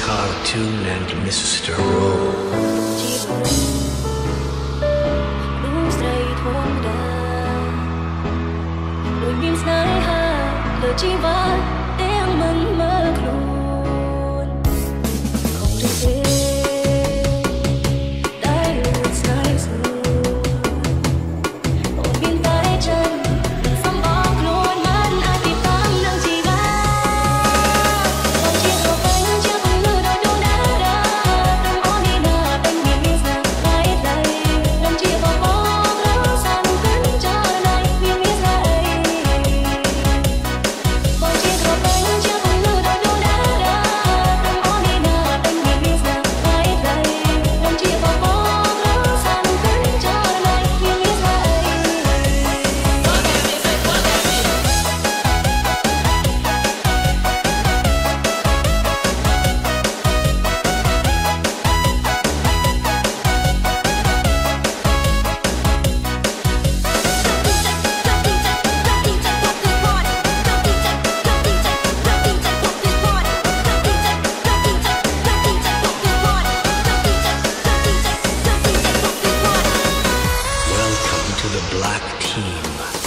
Cartoon and Mr. Roll. Black team.